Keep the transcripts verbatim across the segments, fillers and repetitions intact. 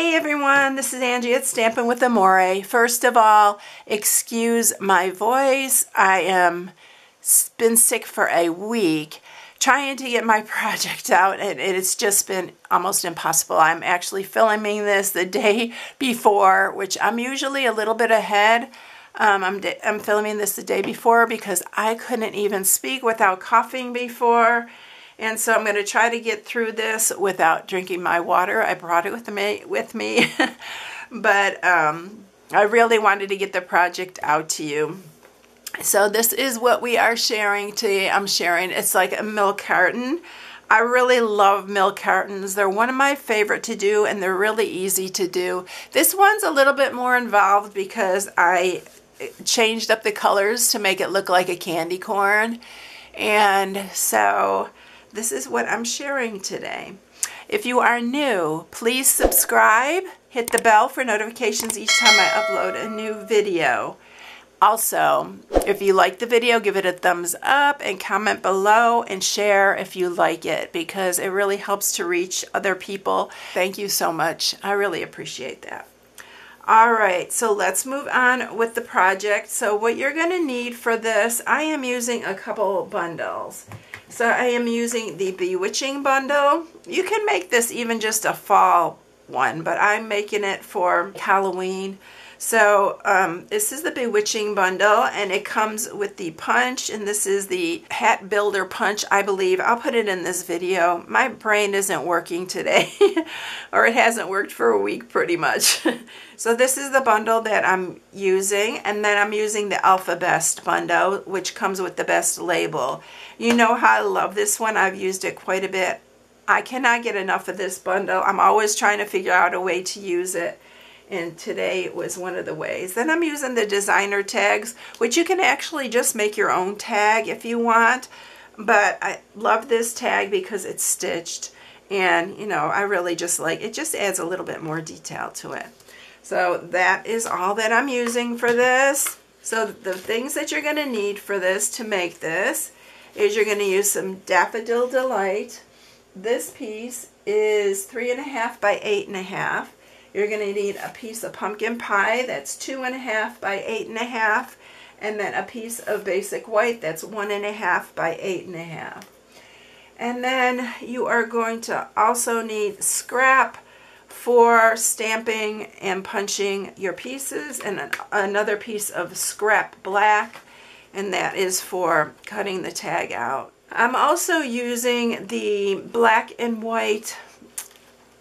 Hey everyone, this is Angie at Stampin' with Amore. First of all, excuse my voice. I am been sick for a week trying to get my project out, and it's just been almost impossible. I'm actually filming this the day before, which I'm usually a little bit ahead. Um, I'm, I'm filming this the day before because I couldn't even speak without coughing before. And so I'm going to try to get through this without drinking my water. I brought it with me, with me. but um, I really wanted to get the project out to you. So this is what we are sharing today. I'm sharing, it's like a milk carton. I really love milk cartons. They're one of my favorite to do, and they're really easy to do. This one's a little bit more involved because I changed up the colors to make it look like a candy corn. And so this is what I'm sharing today. If you are new, please subscribe, hit the bell for notifications each time I upload a new video. Also, if you like the video, give it a thumbs up and comment below and share if you like it, because it really helps to reach other people. Thank you so much. I really appreciate that. All right, so let's move on with the project. So what you're gonna need for this, I am using a couple bundles. So I am using the Bewitching Bundle. You can make this even just a fall one, but I'm making it for Halloween. So um, this is the Bewitching Bundle, and it comes with the punch, and this is the Hat Builder Punch, I believe. I'll put it in this video. My brain isn't working today, or it hasn't worked for a week pretty much. So this is the bundle that I'm using, and then I'm using the Alpha Best Bundle, which comes with the best label. You know how I love this one. I've used it quite a bit. I cannot get enough of this bundle. I'm always trying to figure out a way to use it, and today was one of the ways. Then I'm using the designer tags, which you can actually just make your own tag if you want, but I love this tag because it's stitched, and you know, I really just like it. Just adds a little bit more detail to it. So that is all that I'm using for this. So the things that you're going to need for this to make this is you're going to use some Daffodil Delight. This piece is three and a half by eight and a half. You're going to need a piece of pumpkin pie that's two and a half by eight and a half, and then a piece of basic white that's one and a half by eight and a half. And then you are going to also need scrap for stamping and punching your pieces, and an, another piece of scrap black, and that is for cutting the tag out. I'm also using the black and white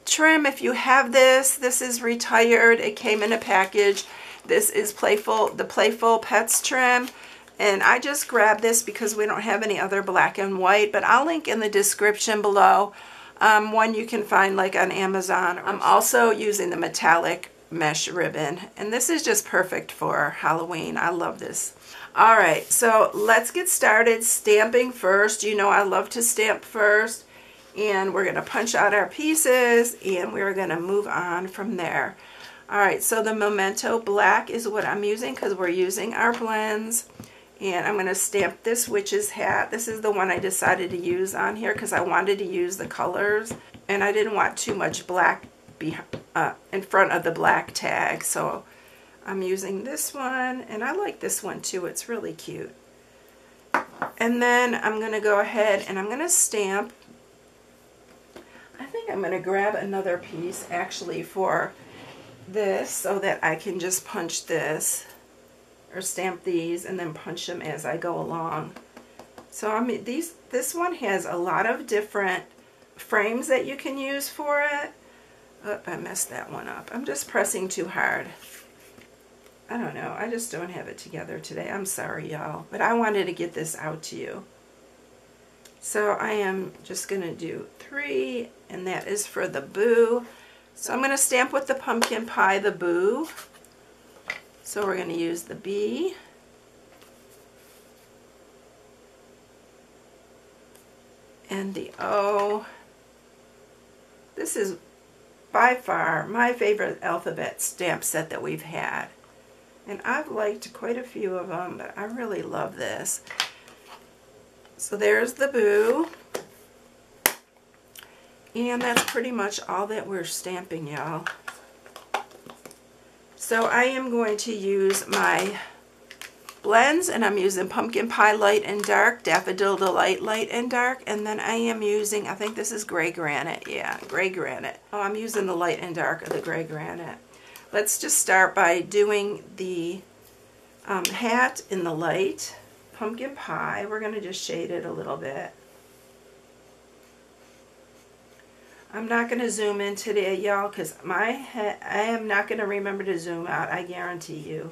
trim. If you have this, this is retired. It came in a package. This is playful, the Playful Pets trim, and I just grabbed this because we don't have any other black and white, but I'll link in the description below um, one you can find like on Amazon. I'm also using the metallic mesh ribbon, and this is just perfect for Halloween. I love this. All right, so let's get started stamping first. You know I love to stamp first. And we're going to punch out our pieces, and we're going to move on from there. All right, so the Memento Black is what I'm using because we're using our blends. And I'm going to stamp this witch's hat. This is the one I decided to use on here because I wanted to use the colors. And I didn't want too much black be, uh, in front of the black tag. So I'm using this one, and I like this one too. It's really cute. And then I'm going to go ahead and I'm going to stamp. I think I'm going to grab another piece actually for this so that I can just punch this or stamp these and then punch them as I go along. So I mean, these, this one has a lot of different frames that you can use for it. Oh, I messed that one up. I'm just pressing too hard. I don't know. I just don't have it together today. I'm sorry, y'all. But I wanted to get this out to you. So I am just going to do three, and that is for the boo. So I'm going to stamp with the pumpkin pie the boo. So we're going to use the bee. And the O. This is by far my favorite alphabet stamp set that we've had. And I've liked quite a few of them, but I really love this. So there's the boo, and that's pretty much all that we're stamping, y'all. So I am going to use my blends, and I'm using Pumpkin Pie Light and Dark, Daffodil Delight Light and Dark, and then I am using, I think this is Gray Granite. Yeah, Gray Granite. Oh, I'm using the Light and Dark of the Gray Granite. Let's just start by doing the um, hat in the light, Pumpkin Pie. We're going to just shade it a little bit. I'm not going to zoom in today, y'all, because my head, I am not going to remember to zoom out, I guarantee you.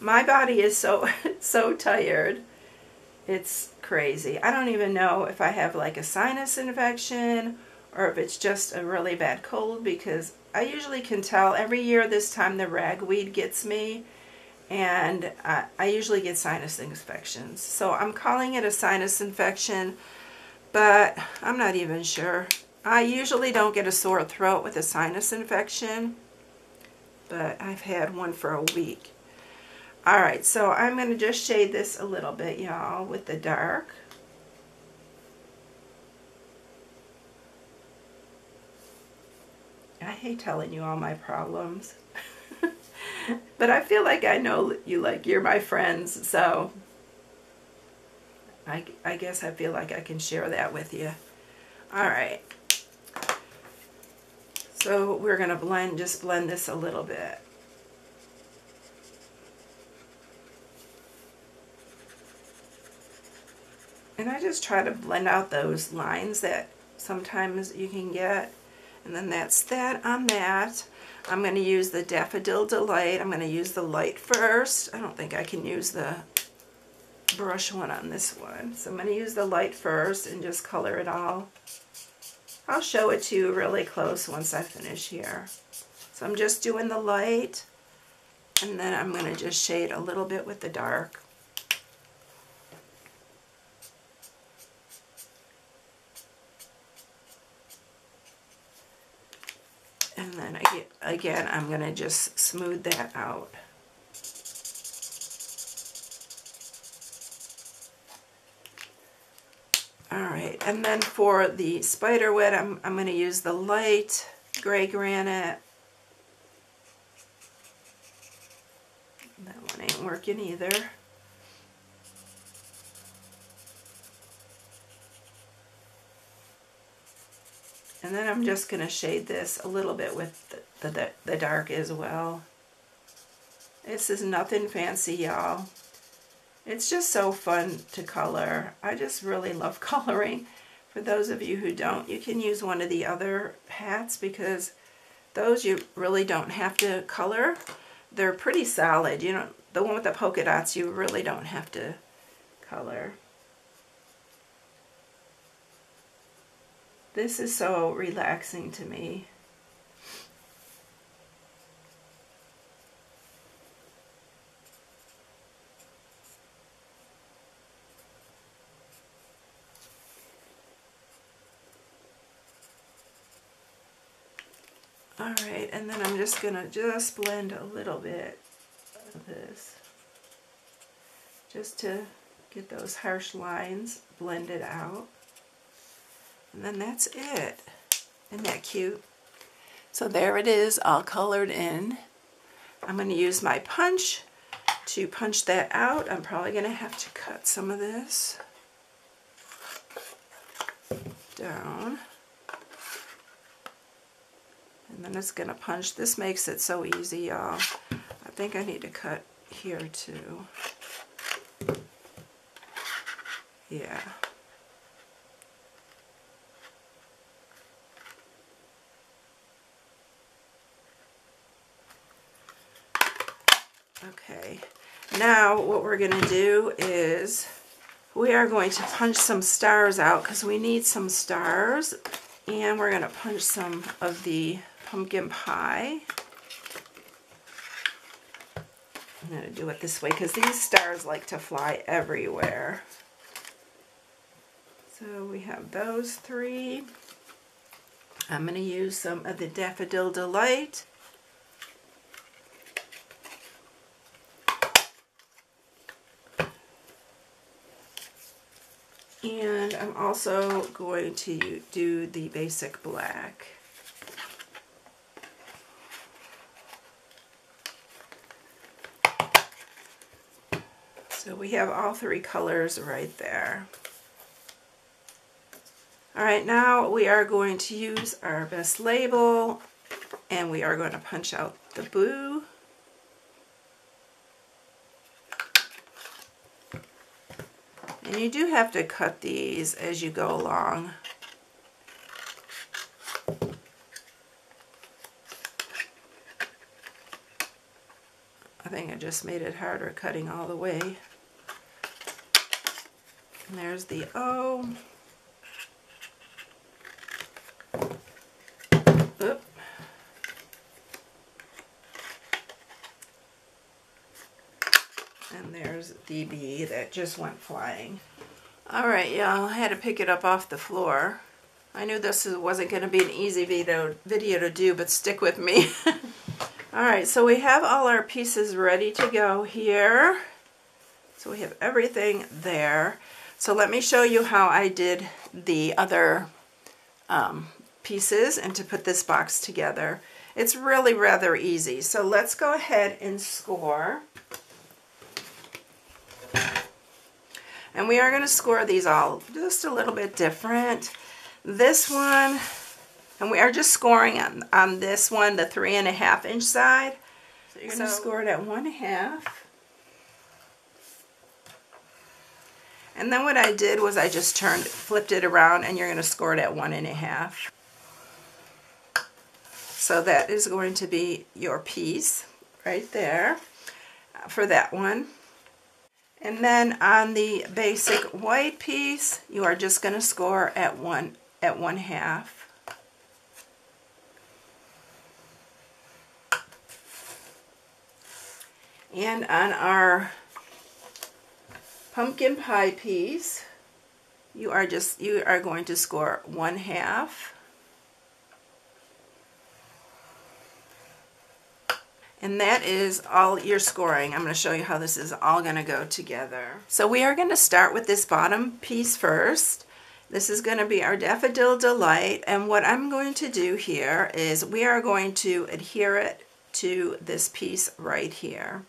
My body is so so tired. It's crazy. I don't even know if I have like a sinus infection or if it's just a really bad cold, because I usually can tell. Every year this time the ragweed gets me, and I, I usually get sinus infections. So I'm calling it a sinus infection, but I'm not even sure. I usually don't get a sore throat with a sinus infection, but I've had one for a week. Alright, so I'm going to just shade this a little bit, y'all, with the dark. I hate telling you all my problems. But I feel like I know you, like you're my friends, so I, I guess I feel like I can share that with you. Alright. So we're going to blend, just blend this a little bit. And I just try to blend out those lines that sometimes you can get. And then that's that on that. I'm going to use the Daffodil Delight. I'm going to use the light first. I don't think I can use the brush one on this one. So I'm going to use the light first and just color it all. I'll show it to you really close once I finish here. So I'm just doing the light, and then I'm going to just shade a little bit with the dark. And then I, again, I'm going to just smooth that out. Alright, and then for the spiderweb, I'm, I'm going to use the light Gray Granite. That one ain't working either. And then I'm just going to shade this a little bit with the, the, the dark as well. This is nothing fancy, y'all. It's just so fun to color. I just really love coloring. For those of you who don't, you can use one of the other hats, because those you really don't have to color. They're pretty solid. You know, the one with the polka dots, you really don't have to color. This is so relaxing to me. All right, and then I'm just gonna just blend a little bit of this, just to get those harsh lines blended out. And then that's it. Isn't that cute? So there it is, all colored in. I'm going to use my punch to punch that out. I'm probably going to have to cut some of this down. And then it's going to punch. This makes it so easy, y'all. I think I need to cut here too. Yeah. Okay, now what we're going to do is we are going to punch some stars out, because we need some stars, and we're going to punch some of the pumpkin pie. I'm going to do it this way because these stars like to fly everywhere. So we have those three. I'm going to use some of the Daffodil Delight. And I'm also going to do the Basic Black. So we have all three colors right there. All right, now we are going to use our best label and we are going to punch out the boo. And you do have to cut these as you go along. I think I just made it harder cutting all the way. And there's the O. Oop. And there's the B that just went flying. Alright, y'all, I had to pick it up off the floor. I knew this wasn't going to be an easy video, video to do, but stick with me. Alright, so we have all our pieces ready to go here. So we have everything there. So let me show you how I did the other um, pieces and to put this box together. It's really rather easy. So let's go ahead and score. And we are going to score these all just a little bit different. This one... And we are just scoring on, on this one, the three and a half inch side. So you're gonna so, score it at one half. And then what I did was I just turned, flipped it around, and you're gonna score it at one and a half. So that is going to be your piece right there for that one. And then on the basic white piece, you are just gonna score at one at one half. And on our pumpkin pie piece, you are just you are going to score one half. And that is all you're scoring. I'm going to show you how this is all going to go together. So we are going to start with this bottom piece first. This is going to be our Daffodil Delight. And what I'm going to do here is we are going to adhere it to this piece right here.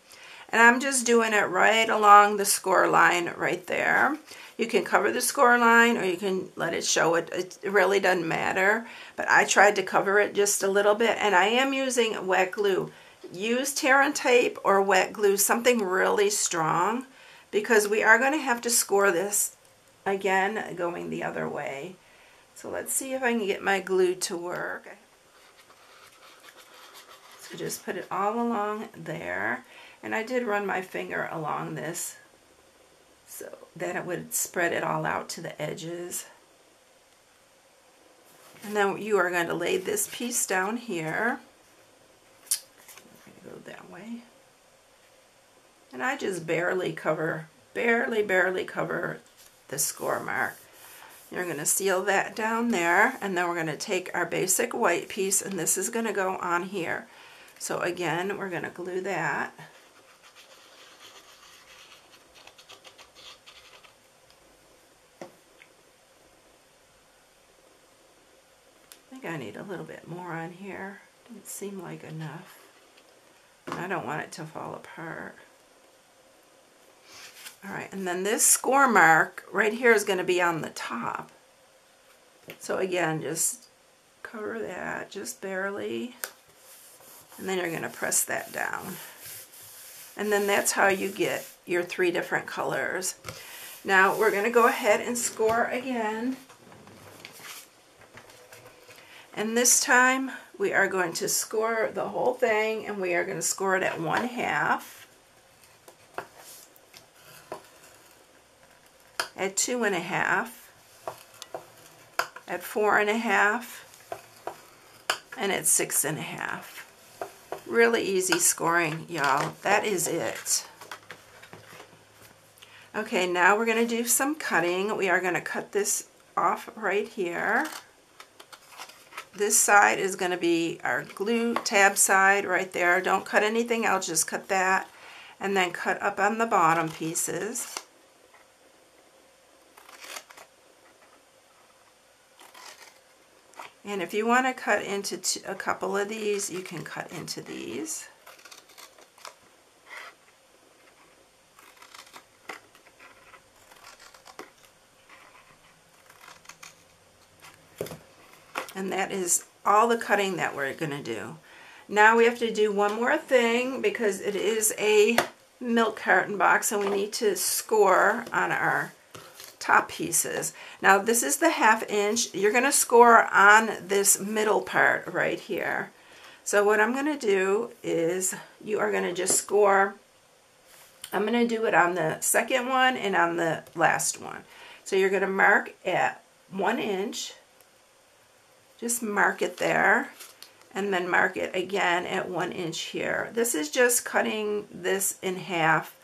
And I'm just doing it right along the score line right there. You can cover the score line or you can let it show it. It really doesn't matter. But I tried to cover it just a little bit. And I am using wet glue. Use tear and tape or wet glue, something really strong, because we are going to have to score this again going the other way. So let's see if I can get my glue to work. So just put it all along there. And I did run my finger along this so that it would spread it all out to the edges. And then you are going to lay this piece down here. I'm going to go that way. And I just barely cover, barely, barely cover the score mark. You're going to seal that down there. And then we're going to take our basic white piece, and this is going to go on here. So again, we're going to glue that. I think I need a little bit more on here. Didn't seem like enough. I don't want it to fall apart. All right, and then this score mark right here is going to be on the top. So again, just cover that just barely. And then you're going to press that down. And then that's how you get your three different colors. Now we're going to go ahead and score again. And this time we are going to score the whole thing, and we are going to score it at one half, at two and a half, at four and a half, and at six and a half. Really easy scoring, y'all. That is it. Okay, now we're going to do some cutting. We are going to cut this off right here. This side is going to be our glue tab side right there. Don't cut anything else, just cut that. And then cut up on the bottom pieces. And if you want to cut into t a couple of these, you can cut into these. And that is all the cutting that we're going to do. Now we have to do one more thing because it is a milk carton box and we need to score on our top pieces. Now this is the half inch. You're going to score on this middle part right here. So what I'm going to do is you are going to just score. I'm going to do it on the second one and on the last one. So you're going to mark at one inch. Just mark it there and then mark it again at one inch here. This is just cutting this in half,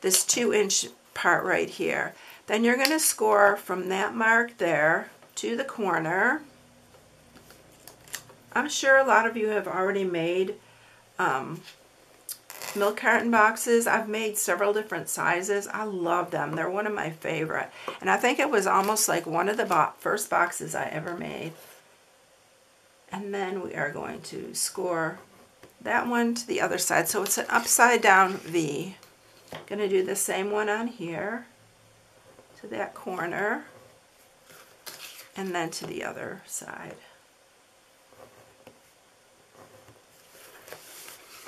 this two inch part right here. Then you're going to score from that mark there to the corner. I'm sure a lot of you have already made um, milk carton boxes. I've made several different sizes. I love them. They're one of my favorite. And I think it was almost like one of the bo- first boxes I ever made. And then we are going to score that one to the other side. So it's an upside down V. I'm going to do the same one on here to that corner and then to the other side.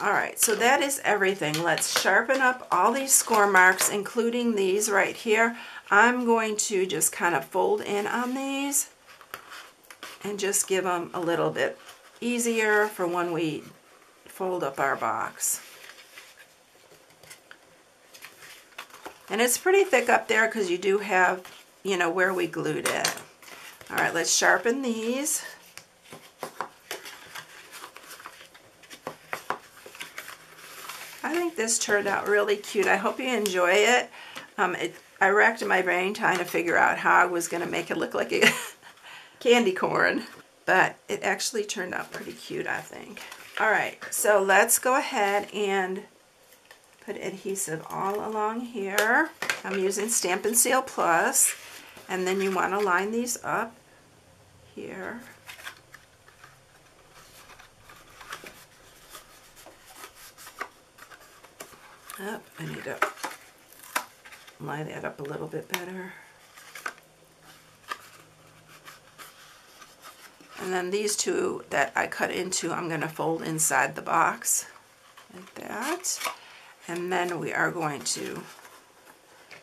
Alright, so that is everything. Let's sharpen up all these score marks, including these right here. I'm going to just kind of fold in on these and just give them a little bit easier for when we fold up our box. And it's pretty thick up there because you do have, you know, where we glued it. All right, let's sharpen these. I think this turned out really cute. I hope you enjoy it. Um, it I racked my brain trying to figure out how I was going to make it look like a candy corn, but it actually turned out pretty cute, I think. Alright, so let's go ahead and put adhesive all along here. I'm using Stampin' Seal Plus, and then you want to line these up here. Oh, I need to line that up a little bit better. And then these two that I cut into, I'm going to fold inside the box like that. And then we are going to,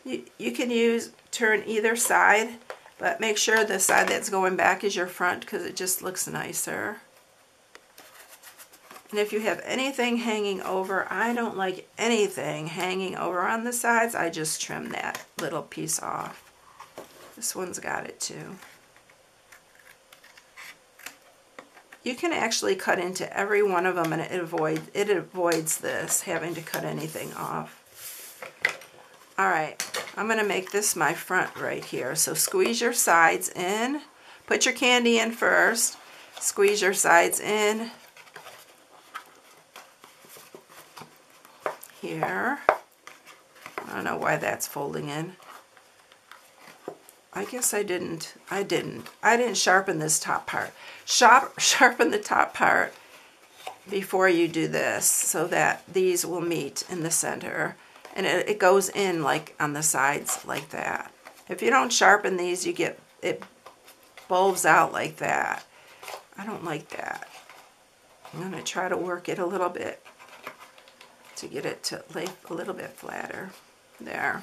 you, you can use, turn either side, but make sure the side that's going back is your front because it just looks nicer. And if you have anything hanging over, I don't like anything hanging over on the sides, I just trim that little piece off. This one's got it too. You can actually cut into every one of them and it, avoid, it avoids this, having to cut anything off. Alright, I'm going to make this my front right here. So squeeze your sides in. Put your candy in first. Squeeze your sides in. Here. I don't know why that's folding in. I guess I didn't, I didn't, I didn't sharpen this top part. Sharp, sharpen the top part before you do this so that these will meet in the center. And it, it goes in like on the sides like that. If you don't sharpen these, you get, it bulbs out like that. I don't like that. I'm going to try to work it a little bit to get it to lay a little bit flatter. There.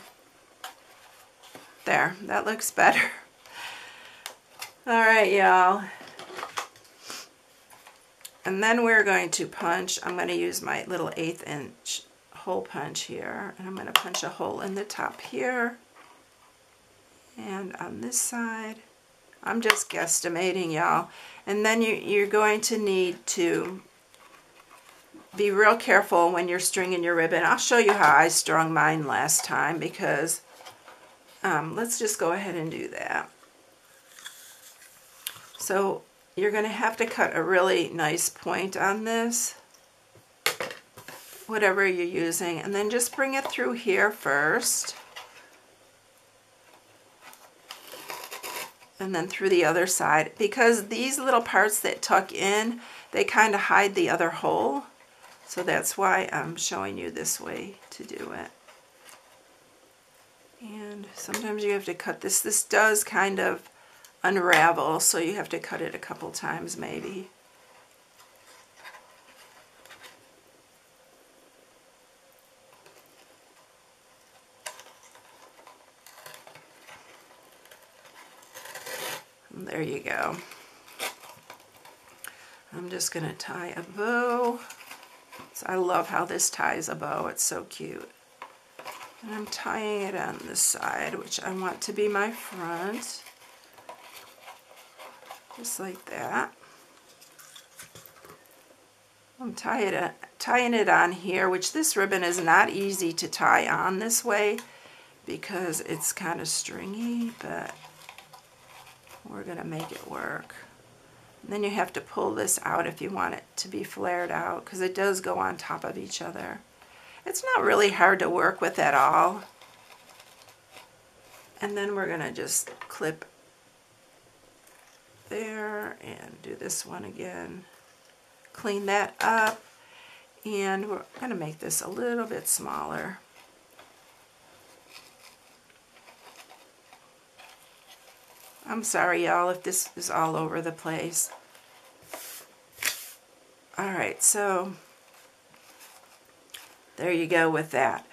There, that looks better. All right, y'all. And then we're going to punch. I'm going to use my little eighth inch hole punch here. And I'm going to punch a hole in the top here. And on this side. I'm just guesstimating, y'all. And then you, you're going to need to be real careful when you're stringing your ribbon. I'll show you how I strung mine last time because Um, let's just go ahead and do that. So you're going to have to cut a really nice point on this, whatever you're using, and then just bring it through here first, and then through the other side, because these little parts that tuck in, they kind of hide the other hole, so that's why I'm showing you this way to do it. And sometimes you have to cut this. This does kind of unravel, so you have to cut it a couple times maybe. There you go. I'm just going to tie a bow. So I love how this ties a bow. It's so cute. And I'm tying it on this side, which I want to be my front. Just like that. I'm tie it, uh, tying it on here, which this ribbon is not easy to tie on this way because it's kind of stringy, but we're going to make it work. And then you have to pull this out if you want it to be flared out, because it does go on top of each other. It's not really hard to work with at all. And then we're going to just clip there and do this one again. Clean that up. And we're going to make this a little bit smaller. I'm sorry, y'all, if this is all over the place. All right, so there you go with that.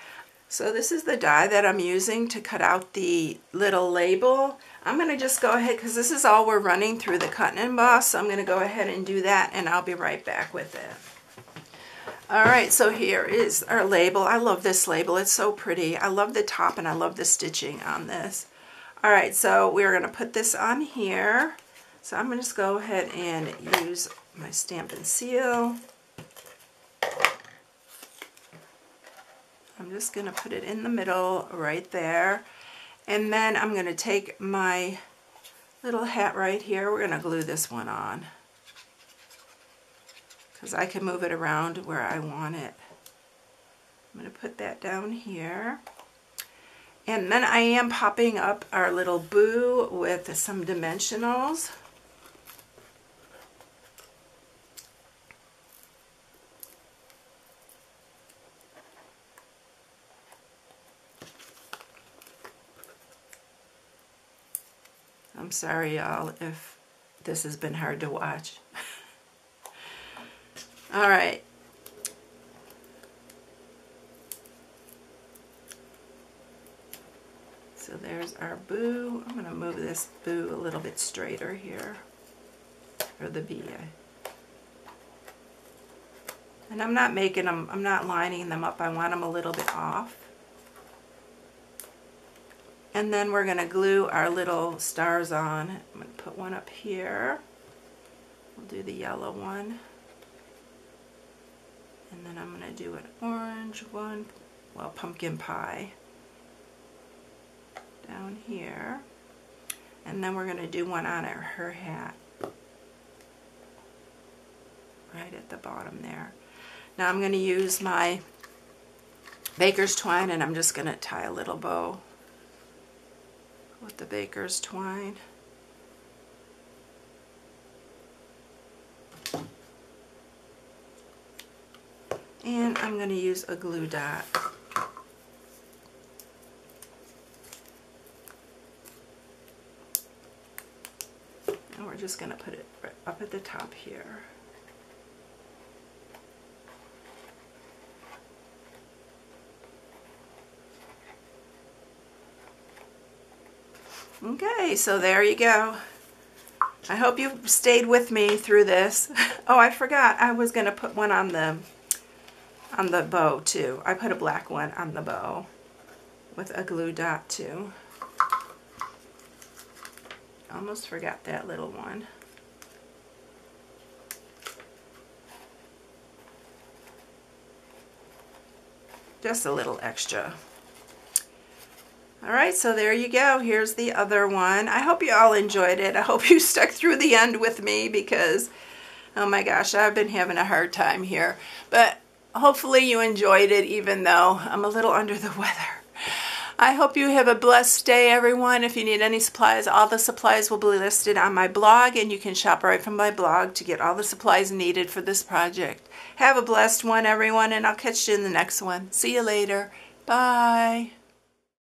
So this is the die that I'm using to cut out the little label. I'm going to just go ahead, because this is all we're running through the cut and emboss, so I'm going to go ahead and do that, and I'll be right back with it. All right, so here is our label. I love this label. It's so pretty. I love the top, and I love the stitching on this. All right, so we're going to put this on here. So I'm going to just go ahead and use my Stampin' Seal. I'm just going to put it in the middle right there. And then I'm going to take my little hat right here. We're going to glue this one on, because I can move it around where I want it. I'm going to put that down here. And then I am popping up our little boo with some dimensionals. I'm sorry, y'all, if this has been hard to watch. All right. So there's our boo. I'm going to move this boo a little bit straighter here, or the bee. And I'm not making them, I'm not lining them up. I want them a little bit off. And then we're going to glue our little stars on. I'm going to put one up here. We'll do the yellow one. And then I'm going to do an orange one, well, pumpkin pie, down here, and then we're going to do one on her, her hat right at the bottom there. Now I'm going to use my baker's twine, and I'm just going to tie a little bow with the baker's twine. And I'm going to use a glue dot. We're just going to put it right up at the top here. Okay, so there you go. I hope you stayed with me through this. Oh, I forgot. I was going to put one on the on the bow too. I put a black one on the bow with a glue dot too. Almost forgot that little one. Just a little extra. All right, so there you go. Here's the other one. I hope you all enjoyed it. I hope you stuck through the end with me, because, oh my gosh, I've been having a hard time here. But hopefully you enjoyed it, even though I'm a little under the weather. I hope you have a blessed day, everyone. If you need any supplies, all the supplies will be listed on my blog, and you can shop right from my blog to get all the supplies needed for this project. Have a blessed one, everyone, and I'll catch you in the next one. See you later. Bye.